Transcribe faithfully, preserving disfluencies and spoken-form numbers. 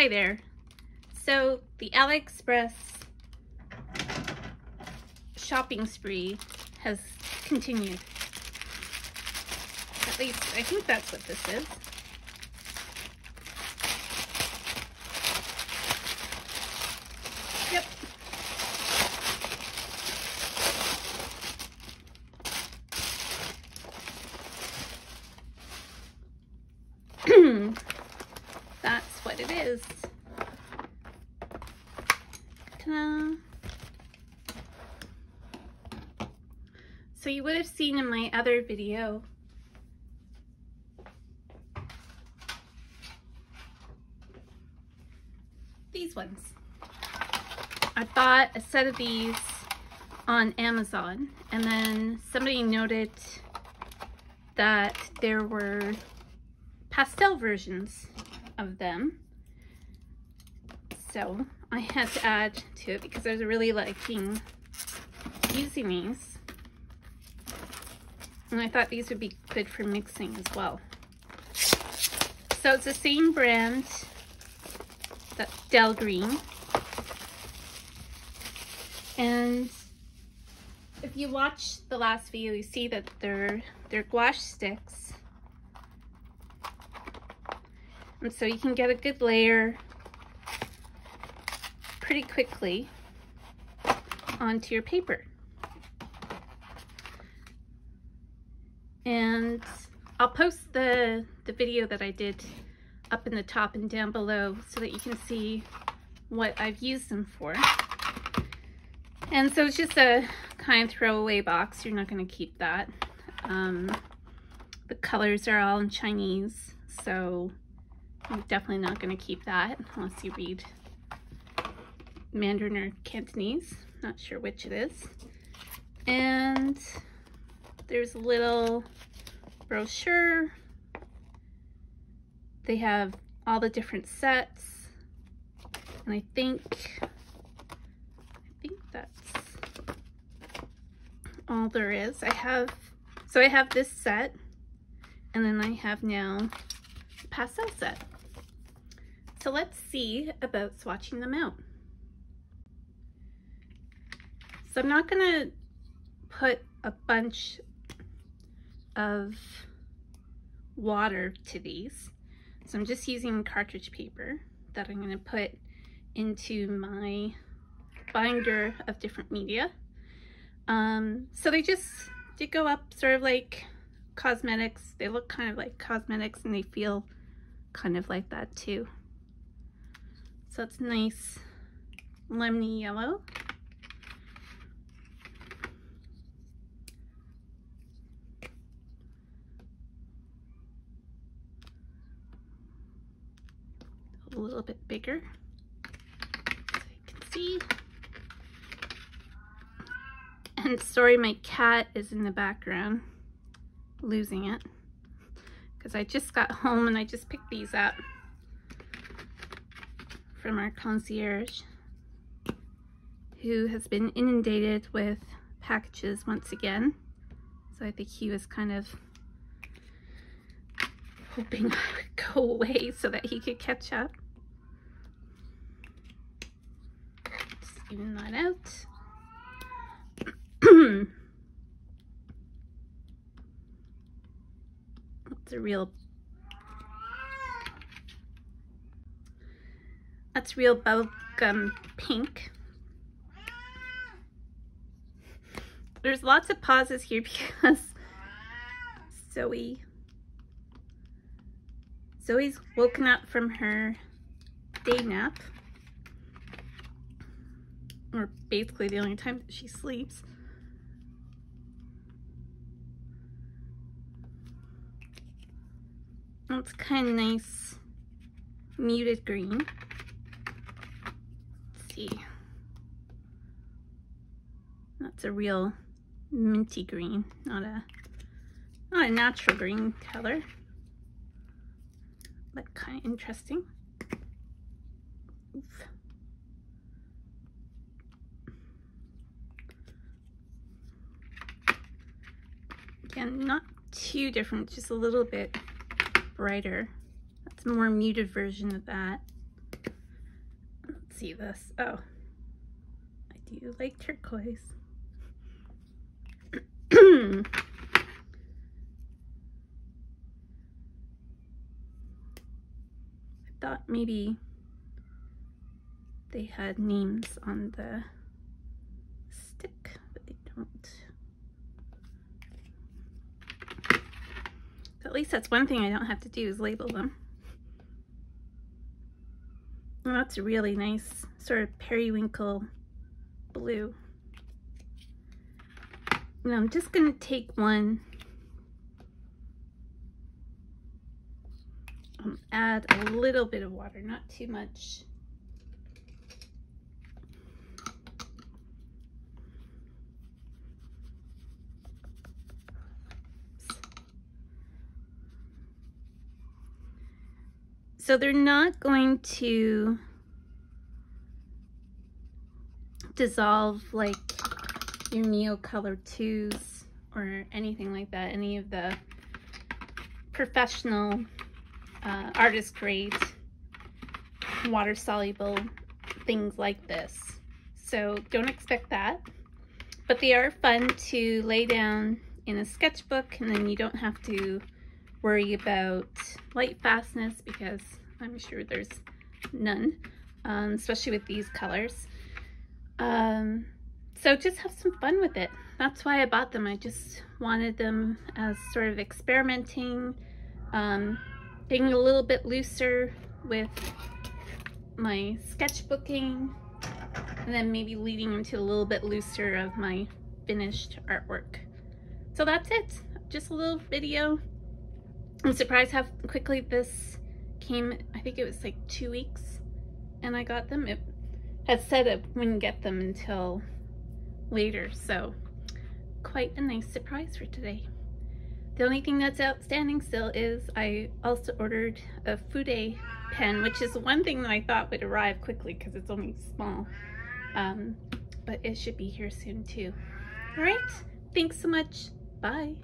Hi there. So the AliExpress shopping spree has continued. At least I think that's what this is. Yep. That's what it is. Ta-da. So you would have seen in my other video these ones. I bought a set of these on Amazon, and then somebody noted that there were pastel versions of them, so I had to add to it because I was really liking using these, and I thought these would be good for mixing as well. So it's the same brand, that's Delgreen, and if you watch the last video you see that they're they're gouache sticks. And so you can get a good layer pretty quickly onto your paper. And I'll post the, the video that I did up in the top and down below so that you can see what I've used them for. And so it's just a kind of throwaway box. You're not going to keep that. Um, the colors are all in Chinese, so I'm definitely not going to keep that unless you read Mandarin or Cantonese. Not sure which it is. And there's a little brochure. They have all the different sets. And I think, I think that's all there is. I have, so I have this set, and then I have now the pastel set. So let's see about swatching them out. So I'm not gonna put a bunch of water to these. So I'm just using cartridge paper that I'm gonna put into my binder of different media. Um, so they just did go up sort of like cosmetics. They look kind of like cosmetics, and they feel kind of like that too. So it's nice lemony yellow. A little bit bigger so you can see. And sorry, my cat is in the background losing it because I just got home and I just picked these up from our concierge, who has been inundated with packages once again. So I think he was kind of hoping I would go away so that he could catch up. Just even that out. It's a real That's real bubblegum pink. There's lots of pauses here because Zoe, Zoe's woken up from her day nap, or basically the only time that she sleeps. That's kind of nice muted green. That's a real minty green, not a not a natural green color, but kind of interesting. Oof. Again, not too different, just a little bit brighter. That's a more muted version of that. see this. Oh, I do like turquoise. I thought maybe they had names on the stick, but they don't. At least that's one thing I don't have to do, is label them. And that's a really nice sort of periwinkle blue. And I'm just going to take one and add a little bit of water, not too much. So they're not going to dissolve like your Neocolor twos or anything like that, any of the professional uh, artist grade water soluble things like this. So don't expect that, but they are fun to lay down in a sketchbook, and then you don't have to worry about light fastness because I'm sure there's none, um, especially with these colors. Um, so just have some fun with it. That's why I bought them. I just wanted them as sort of experimenting, um, being a little bit looser with my sketchbooking, and then maybe leading into a little bit looser of my finished artwork. So that's it. Just a little video. I'm surprised how quickly this came. I think it was like two weeks and I got them. It had said it wouldn't get them until later, so quite a nice surprise for today. The only thing that's outstanding still is I also ordered a Fude pen, which is one thing that I thought would arrive quickly because it's only small, um, but it should be here soon too. All right, thanks so much. Bye.